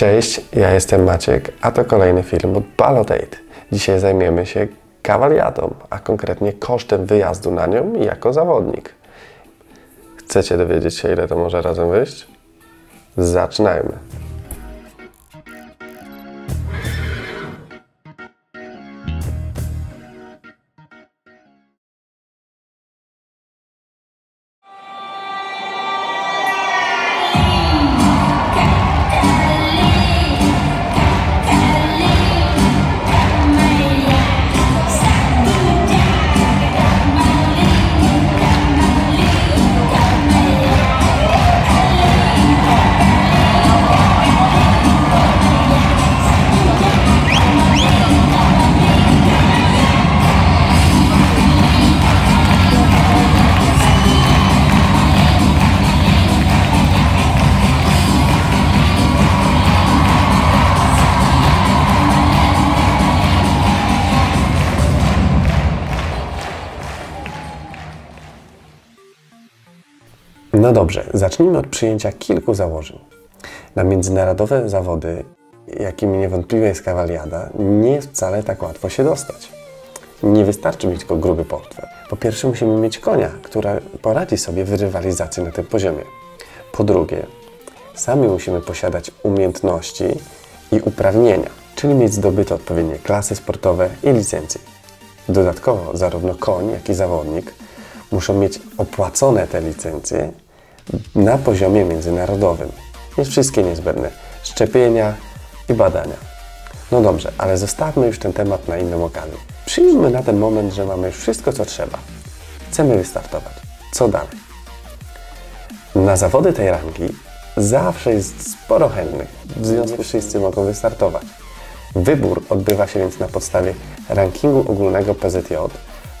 Cześć, ja jestem Maciek, a to kolejny film od Ballotate. Dzisiaj zajmiemy się Cavaliadą, a konkretnie kosztem wyjazdu na nią jako zawodnik. Chcecie dowiedzieć się, ile to może razem wyjść? Zaczynajmy! No dobrze, zacznijmy od przyjęcia kilku założeń. Na międzynarodowe zawody, jakimi niewątpliwie jest Cavaliada, nie jest wcale tak łatwo się dostać. Nie wystarczy mieć tylko gruby portfel. Po pierwsze, musimy mieć konia, która poradzi sobie w rywalizacji na tym poziomie. Po drugie, sami musimy posiadać umiejętności i uprawnienia, czyli mieć zdobyte odpowiednie klasy sportowe i licencje. Dodatkowo zarówno koń, jak i zawodnik muszą mieć opłacone te licencje na poziomie międzynarodowym. Jest wszystkie niezbędne szczepienia i badania. No dobrze, ale zostawmy już ten temat na inną okazję. Przyjmijmy na ten moment, że mamy już wszystko, co trzeba. Chcemy wystartować. Co dalej? Na zawody tej rangi zawsze jest sporo chętnych, w związku z wszyscy mogą wystartować. Wybór odbywa się więc na podstawie rankingu ogólnego PZJ,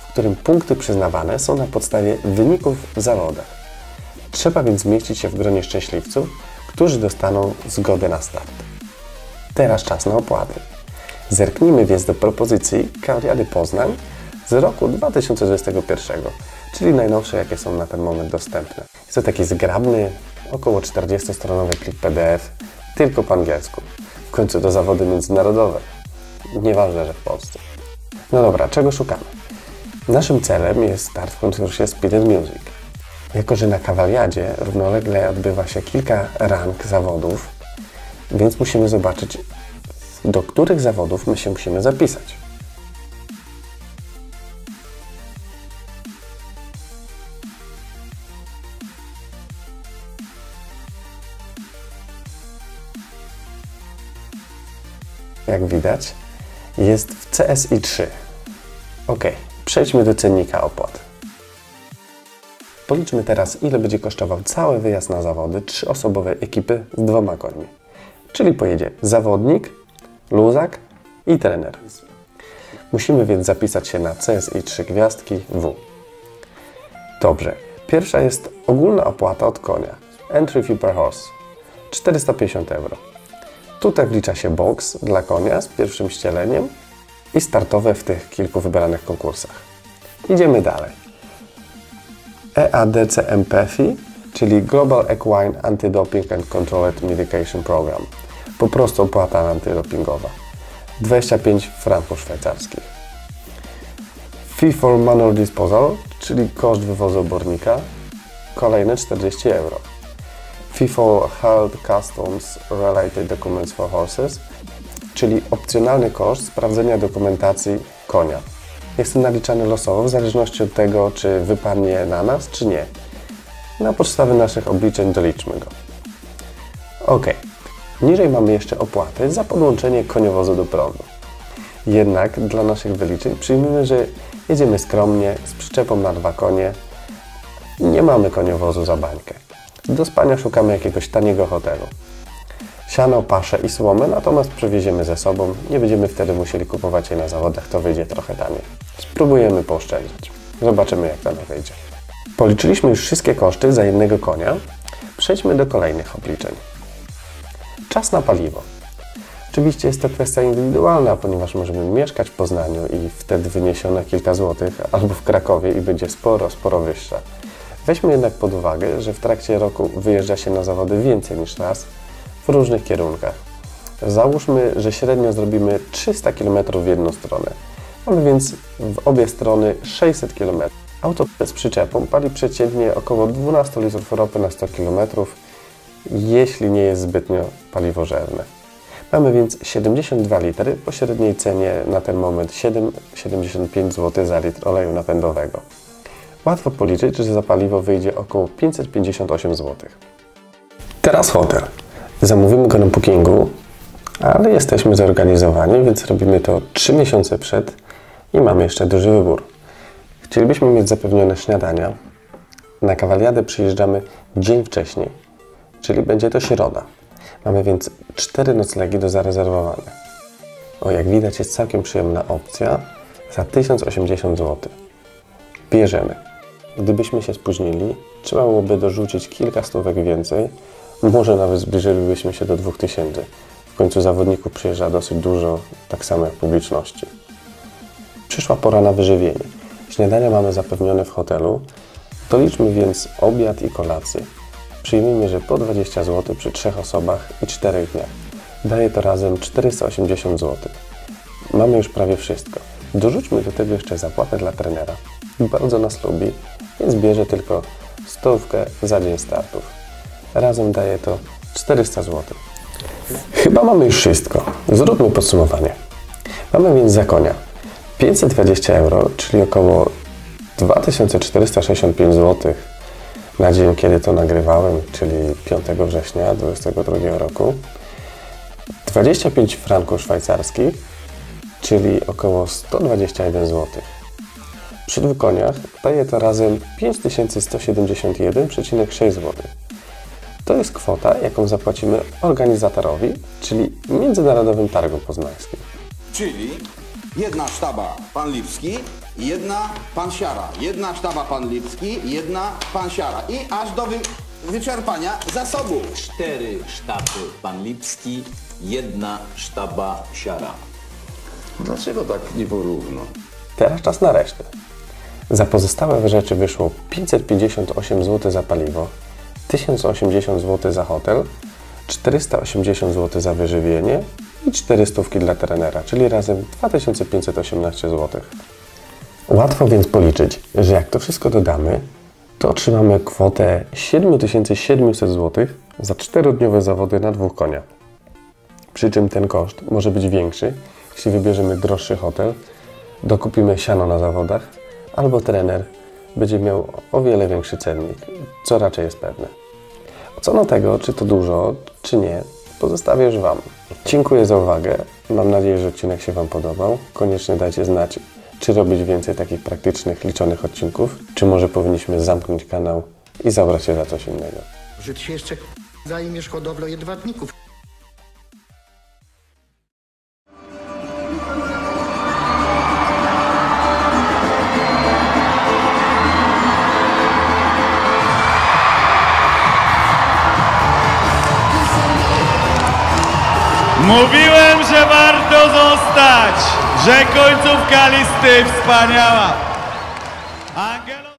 w którym punkty przyznawane są na podstawie wyników w zawodach. Trzeba więc zmieścić się w gronie szczęśliwców, którzy dostaną zgodę na start. Teraz czas na opłaty. Zerknijmy więc do propozycji Cavaliady Poznań z roku 2021, czyli najnowsze, jakie są na ten moment dostępne. Jest to taki zgrabny, około 40-stronowy plik PDF, tylko po angielsku. W końcu to zawody międzynarodowe. Nieważne, że w Polsce. No dobra, czego szukamy? Naszym celem jest start w konkursie Speed and Music. Jako że na Cavaliadzie równolegle odbywa się kilka rank zawodów, więc musimy zobaczyć, do których zawodów my się musimy zapisać. Jak widać, jest w CSI 3. OK. Przejdźmy do cennika opłat. Policzmy teraz, ile będzie kosztował cały wyjazd na zawody trzyosobowej ekipy z dwoma końmi. Czyli pojedzie zawodnik, luzak i trener. Musimy więc zapisać się na CSI 3 gwiazdki W. Dobrze. Pierwsza jest ogólna opłata od konia. Entry fee per horse. 450 euro. Tutaj wlicza się box dla konia z pierwszym ścieleniem i startowe w tych kilku wybranych konkursach. Idziemy dalej. EADCMPFI, czyli Global Equine Anti-Doping and Controlled Medication Program. Po prostu opłata antydopingowa. 25 franków szwajcarskich. Fee for manual disposal, czyli koszt wywozu obornika. Kolejne 40 euro. Fee for held customs related documents for horses, czyli opcjonalny koszt sprawdzenia dokumentacji konia. Jest on naliczany losowo w zależności od tego, czy wypadnie na nas, czy nie. Na podstawie naszych obliczeń doliczmy go. OK. Niżej mamy jeszcze opłaty za podłączenie koniowozu do prądu. Jednak dla naszych wyliczeń przyjmijmy, że jedziemy skromnie, z przyczepą na dwa konie. Nie mamy koniowozu za bańkę. Do spania szukamy jakiegoś taniego hotelu. Siano, paszę i słomę natomiast przewieziemy ze sobą, nie będziemy wtedy musieli kupować jej na zawodach, to wyjdzie trochę taniej. Spróbujemy pooszczędzić. Zobaczymy, jak to nam wyjdzie. Policzyliśmy już wszystkie koszty za jednego konia. Przejdźmy do kolejnych obliczeń. Czas na paliwo. Oczywiście jest to kwestia indywidualna, ponieważ możemy mieszkać w Poznaniu i wtedy wyniesione kilka złotych, albo w Krakowie i będzie sporo wyższa. Weźmy jednak pod uwagę, że w trakcie roku wyjeżdża się na zawody więcej niż raz, w różnych kierunkach. Załóżmy, że średnio zrobimy 300 km w jedną stronę. Mamy więc w obie strony 600 km. Auto z przyczepą pali przeciętnie około 12 litrów ropy na 100 km, jeśli nie jest zbytnio paliwożerne. Mamy więc 72 litry po średniej cenie na ten moment 7,75 zł za litr oleju napędowego. Łatwo policzyć, że za paliwo wyjdzie około 558 zł. Teraz hotel. Zamówimy go na Bookingu, ale jesteśmy zorganizowani, więc robimy to 3 miesiące przed i mamy jeszcze duży wybór. Chcielibyśmy mieć zapewnione śniadania. Na Cavaliadę przyjeżdżamy dzień wcześniej, czyli będzie to środa. Mamy więc 4 noclegi do zarezerwowania. O, jak widać, jest całkiem przyjemna opcja za 1080 zł. Bierzemy. Gdybyśmy się spóźnili, trzeba byłoby dorzucić kilka stówek więcej, może nawet zbliżylibyśmy się do 2000. W końcu zawodników przyjeżdża dosyć dużo, tak samo jak publiczności. Przyszła pora na wyżywienie. Śniadania mamy zapewnione w hotelu, to liczmy więc obiad i kolację. Przyjmijmy, że po 20 zł przy 3 osobach i 4 dniach. Daje to razem 480 zł. Mamy już prawie wszystko. Dorzućmy do tego jeszcze zapłatę dla trenera. Bardzo nas lubi, więc bierze tylko 100 zł za dzień startów. Razem daje to 400 zł. Chyba mamy już wszystko. Zróbmy podsumowanie. Mamy więc za konia 520 euro, czyli około 2465 zł na dzień, kiedy to nagrywałem, czyli 5 września 2022 roku. 25 franków szwajcarskich, czyli około 121 zł. Przy 2 koniach daje to razem 5171,6 zł. To jest kwota, jaką zapłacimy organizatorowi, czyli Międzynarodowym Targom Poznańskim. Czyli jedna sztaba pan Lipski, jedna pan Siara, jedna sztaba pan Lipski, jedna pan Siara i aż do wyczerpania zasobu. 4 sztaby pan Lipski, jedna sztaba Siara. Dlaczego tak nie porówno? Teraz czas na resztę. Za pozostałe rzeczy wyszło 558 zł za paliwo, 1080 zł za hotel, 480 zł za wyżywienie i 400 dla trenera, czyli razem 2518 zł. Łatwo więc policzyć, że jak to wszystko dodamy, to otrzymamy kwotę 7700 zł za 4-dniowe zawody na 2 koniach. Przy czym ten koszt może być większy, jeśli wybierzemy droższy hotel, dokupimy siano na zawodach, albo trener będzie miał o wiele większy cennik, co raczej jest pewne. Co do tego, czy to dużo, czy nie, pozostawię już Wam. Dziękuję za uwagę. Mam nadzieję, że odcinek się Wam podobał. Koniecznie dajcie znać, czy robić więcej takich praktycznych, liczonych odcinków, czy może powinniśmy zamknąć kanał i zabrać się za coś innego. Że ty się jeszcze zajmiesz hodowlą jedwabników. Mówiłem, że warto zostać, że końcówka listy wspaniała.